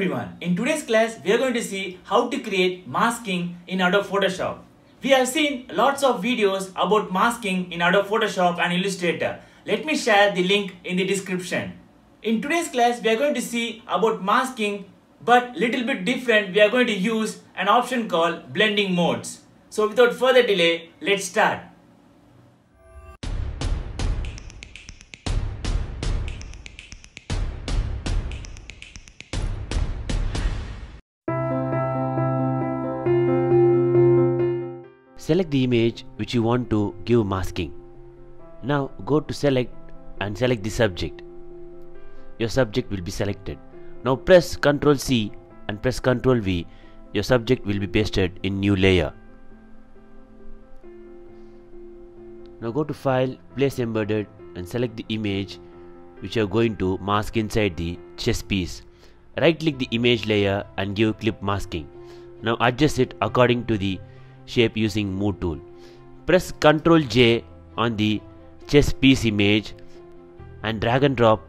everyone, in today's class we are going to see how to create masking in Adobe Photoshop. We have seen lots of videos about masking in Adobe Photoshop and Illustrator. Let me share the link in the description. In today's class we are going to see about masking, but little bit different. We are going to use an option called blending modes. So without further delay, let's start. Select the image which you want to give masking. Now go to select and select the subject. Your subject will be selected. Now press Ctrl C and press Ctrl V. Your subject will be pasted in new layer. Now go to File, Place Embedded and select the image which you are going to mask inside the chess piece. Right click the image layer and give clip masking. Now adjust it according to the shape using Move tool. Press Ctrl J on the chess piece image and drag and drop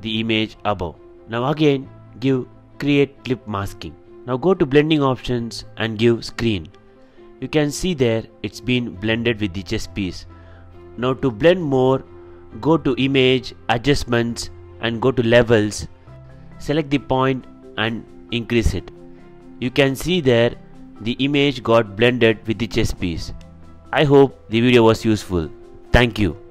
the image above. Now again give Create Clip Masking. Now go to Blending Options and give Screen. You can see there it's been blended with the chess piece. Now to blend more, go to Image, Adjustments and go to Levels. Select the point and increase it. You can see there the image got blended with the chess piece. I hope the video was useful. Thank you.